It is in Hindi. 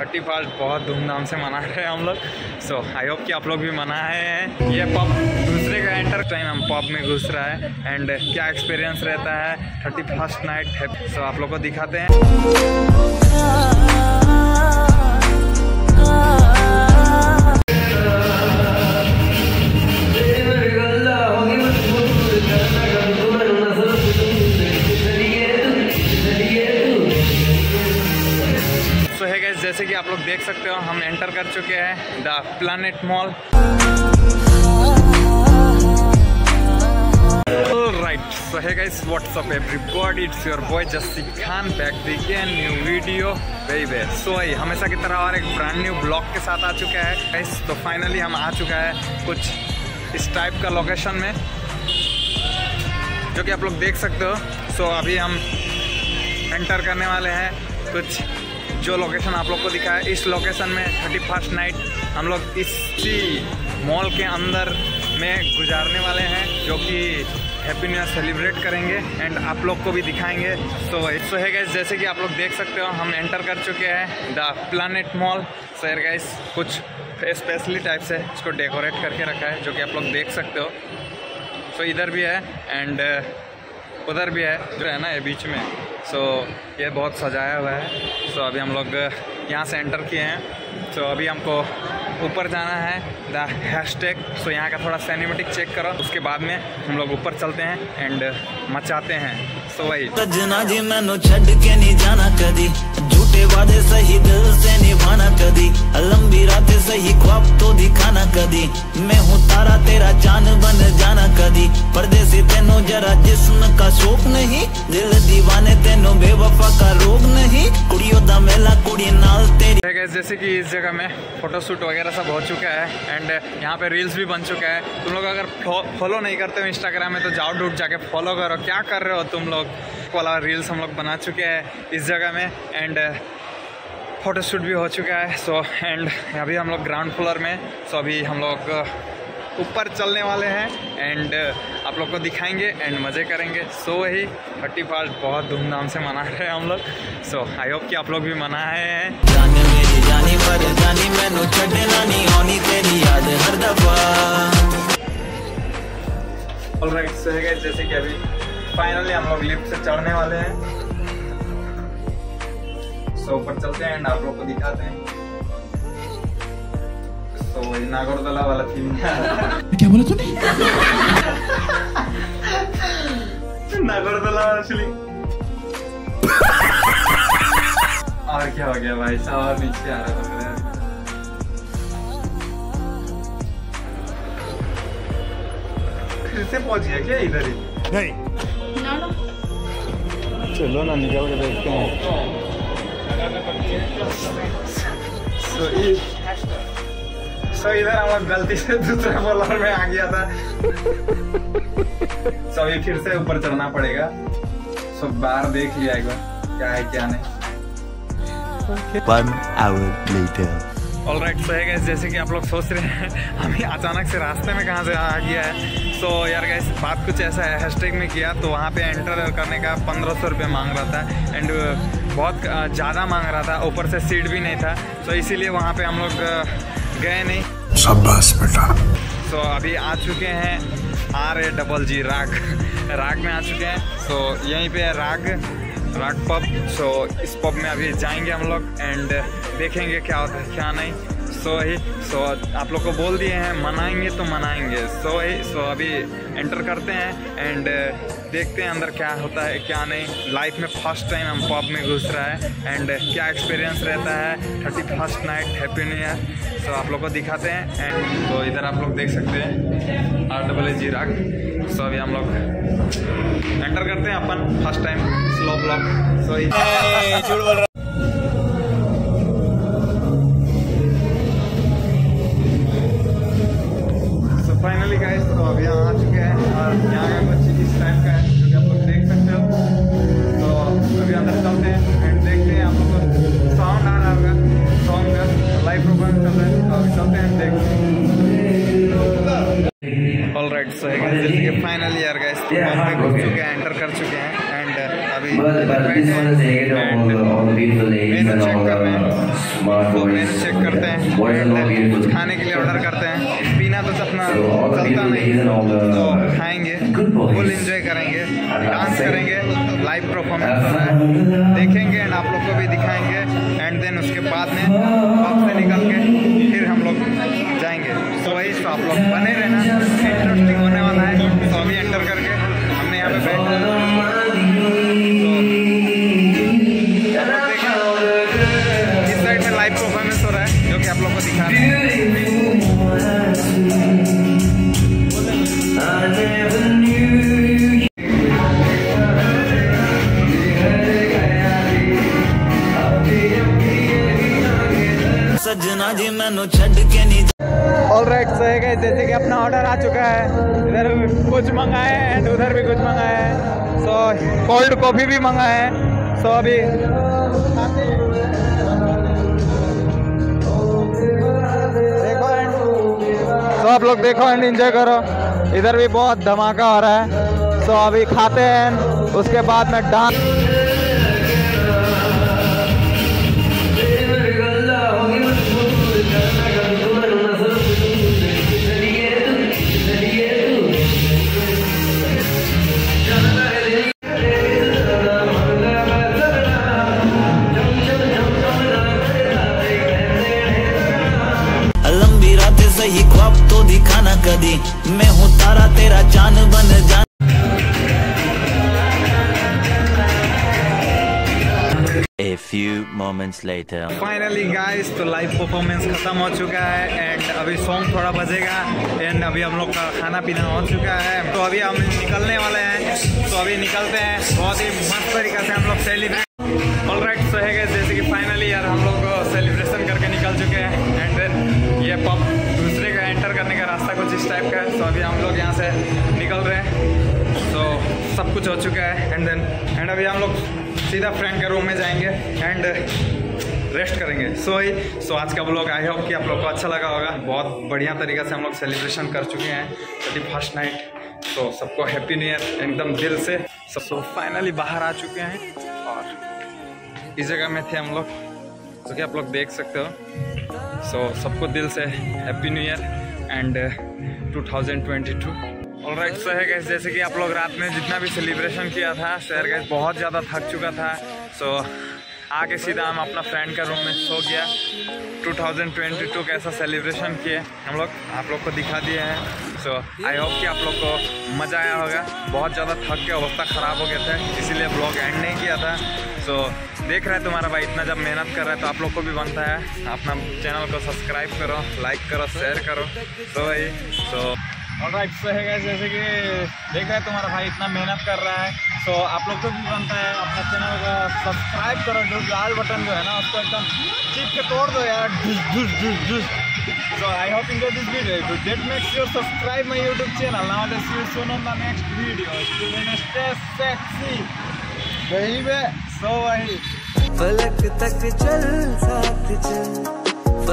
31 बहुत धूमधाम से मना रहे हैं हम लोग। सो आई होप कि आप लोग भी मना रहे हैं। ये पब दूसरे का एंटर टाइम हम पब में घुस रहा है एंड क्या एक्सपीरियंस रहता है 31st नाइट है। सो आप लोग को दिखाते हैं। जैसे कि आप लोग देख सकते हो हम एंटर कर चुके हैं the Planet Mall. Alright, so hey guys, what's up everybody, it's your boy Jassi Khan back देखिए new video baby. So I हमेशा की तरह और एक ब्रांड न्यू ब्लॉग के साथ आ चुका है गाइस। तो फाइनली हम आ चुका है कुछ इस टाइप का लोकेशन में जो कि आप लोग देख सकते हो। सो अभी हम एंटर करने वाले हैं कुछ जो लोकेशन आप लोग को दिखा है। इस लोकेशन में 31st नाइट हम लोग इसी मॉल के अंदर में गुजारने वाले हैं जो कि हैप्पी न्यू ईयर सेलिब्रेट करेंगे एंड आप लोग को भी दिखाएंगे। सो है गाइस, जैसे कि आप लोग देख सकते हो हम एंटर कर चुके हैं the Planet mall. So hey guys, कुछ स्पेशली टाइप से इसको डेकोरेट करके रखा है जो कि आप लोग देख सकते हो। सो इधर भी है एंड उधर भी है जो है ना ये बीच में। सो ये बहुत सजाया हुआ है। सो अभी हम लोग यहाँ से एंटर किए हैं। सो अभी हमको ऊपर जाना है द हैशटैग। सो यहाँ का थोड़ा सिनेमैटिक चेक करो, उसके बाद में हम लोग ऊपर चलते हैं एंड मचाते हैं। सो वही सजना जी मैनू छड़ के नहीं जाना कदी, झूठे वादे सही दिल से निभाना कदी, लंबी रातें सही ख्वाब तो दिखाना कदी, मैं हूँ तारा तेरा चांद बन जाना कदी, परदेसी तेनो जरा जिस्म का शौक नहीं, दिल दीवाने तेनो बेवफा का रोग नहीं, कुड़ियों दा मेला कुड़ी नाल तेरी। जैसे कि इस जगह में फोटोशूट वगैरह सब हो चुका है एंड यहाँ पे रील्स भी बन चुका है। तुम लोग अगर फॉलो नहीं करते हो इंस्टाग्राम में तो जाओ डूब जाके फॉलो करो। क्या कर रहे हो तुम लोग वाला रील्स हम लोग बना चुके हैं इस जगह में एंड फोटोशूट भी हो चुका है। सो एंड अभी हम लोग ग्राउंड फ्लोर में। सो अभी हम लोग ऊपर चलने वाले हैं एंड आप लोग को दिखाएंगे एंड मज़े करेंगे। सो वही 31 बहुत धूमधाम से मना रहे हैं हम लोग। सो आई होप कि आप लोग भी मना रहे हैं। ऑलराइट, सो है गाइस, जैसे कि अभी फाइनली हम लोग लिफ्ट से चढ़ने वाले हैं। सो ऊपर चलते हैं एंड आप लोग को दिखाते हैं। तो वही नागरदला वाला थीम क्या बोला तूने? नागरदला एक्चुअली। और क्या हो गया भाई साहब, नीचे आ रहा था मेरे। फिर से पहुंच गया क्या इधर ही? नहीं चलो ना निकल के देखते हैं। सो इधर हम गलती से दूसरे फ्लोर में आ गया था। सो ये फिर से ऊपर चढ़ना पड़ेगा। सो बाहर देख लिया एक बार क्या है क्या नहीं। 1 hour later. Alright, so hey guys, जैसे कि आप लोग सोच रहे हैं हमें अचानक से रास्ते में कहाँ से आ गया है। सो यार गाइस, बात कुछ ऐसा है, हैशटैग में किया तो वहाँ पे एंटर करने का 1500 रुपये मांग रहा था एंड बहुत ज़्यादा मांग रहा था, ऊपर से सीट भी नहीं था। सो इसीलिए वहाँ पे हम लोग गए नहीं। शाबाश बेटा। सो अभी आ चुके हैं RAG राग में आ चुके हैं। सो यहीं पे है राग पब। सो इस पब में अभी जाएंगे हम लोग एंड देखेंगे क्या होता है क्या नहीं। सो आप लोग को बोल दिए हैं मनाएंगे तो मनाएंगे। सो अभी एंटर करते हैं एंड देखते हैं अंदर क्या होता है क्या नहीं। लाइफ में फर्स्ट टाइम हम पब में घुस रहा है एंड क्या एक्सपीरियंस रहता है 31st night happy new year. So आप लोग को दिखाते हैं एंड तो इधर आप लोग देख सकते हैं RAG राग। सो अभी हम लोग एंटर करते हैं अपन first time slow block. So finally guys, तो अभी यहाँ आ चुके हैं और यहाँ का कुछ इस टाइप का है जो कि आप लोग देख सकते हो। तो अभी अंदर चलते हैं एंड देखते हैं। आप लोग को साउंड आ रहा होगा, सॉन्ग का लाइव प्रोग्राम चल रहा है। तो अभी चलते हैं देखते। Alright, so hey guys, finally यार गाइस पब में घुस चुके हैं, एंटर कर चुके हैं एंड अभी but this one is negative on the beautiful ladies and on the smart boys. Boys are not beautiful. खाने के लिए order करते हैं, पीना तो अपना चलता नहीं, तो खाएंगे, full enjoy करेंगे, dance करेंगे, live performance देखेंगे and आप लोग को भी दिखाएंगे and then उसके बाद में आप से निकल के फिर हम लोग जाएंगे. So वही तो आप लोग बने रहना, interesting होने वाला है. So अभी enter करके हमने यहाँ पे ऑलराइट सहेगा. जैसे कि अपना ऑर्डर आ चुका है, इधर कुछ मंगाए हैं एंड उधर भी कुछ मंगाया है. सो कोल्ड कॉफ़ी भी मंगाए हैं. सो अभी देखो एंड सो आप लोग देखो एंड एंजॉय करो. इधर भी बहुत धमाका हो रहा है. सो अभी खाते हैं, उसके बाद में डांस. सही ख्वाब तो दिखाना कभी, मैं हूँ तारा तेरा चांद बन जा. A few moments later. Finally guys, तो लाइव परफॉर्मेंस खत्म हो चुका है एंड अभी सॉन्ग थोड़ा बजेगा एंड अभी हम लोग का खाना पीना हो चुका है. तो अभी हम निकलने वाले हैं. तो अभी निकलते हैं, बहुत ही मस्त तरीका से हम लोग celebrate. Alright so hey guys, जैसे कि फाइनली यार हम लोग सेलिब्रेशन करके निकल चुके हैं एंड देन ये पब एंटर करने का रास्ता कुछ इस टाइप का है. तो अभी हम लोग यहाँ से निकल रहे हैं. तो सब कुछ हो चुका है एंड देन एंड अभी हम लोग सीधा फ्रेंड के रूम में जाएंगे एंड रेस्ट करेंगे. सो आज का ब्लॉग आई होप कि आप लोग को अच्छा लगा होगा. बहुत बढ़िया तरीक़े से हम लोग सेलिब्रेशन कर चुके हैं 31st नाइट. तो सबको हैप्पी न्यू ईयर एकदम दिल से. सो फाइनली बाहर आ चुके हैं और इस जगह में थे हम लोग, जो कि आप लोग देख सकते हो. सो सबको दिल से happy new year and 2022. Alright so hey guys, जैसे कि आप लोग रात में जितना भी सेलिब्रेशन किया था शेयर गाइस, बहुत ज़्यादा थक चुका था. सो आके सीधा हम अपना फ्रेंड का रूम में सो गया. 2022 कैसा सेलिब्रेशन किए हम लोग, आप लोग को दिखा दिए हैं. सो आई होप कि आप लोग को मज़ा आया होगा. बहुत ज़्यादा थक के अवस्था ख़राब हो गया था, इसीलिए ब्लॉग एंड नहीं किया था. सो देख रहा है तुम्हारा भाई इतना जब मेहनत कर रहा है, तो आप लोग को भी बनता है. अपना चैनल को सब्सक्राइब करो, लाइक करो, शेयर करो. तो भाई so alright so hey guys, जैसे कि देख रहा है तुम्हारा भाई इतना मेहनत कर रहा है. सो आप लोग को भी बनता है, अपना चैनल को सब्सक्राइब करो. जो लाल बटन जो है ना, उसको एकदम चिप के तोड़ दो यार. So I hope you enjoyed this video. If you did, make sure to subscribe my YouTube channel. Now I'll see you soon on the next video. Till then, stay sexy, baby. So वही पलक तक चल साथ चल.